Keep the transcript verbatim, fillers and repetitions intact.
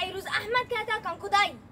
فيروز أحمد كاتا كان كوداي.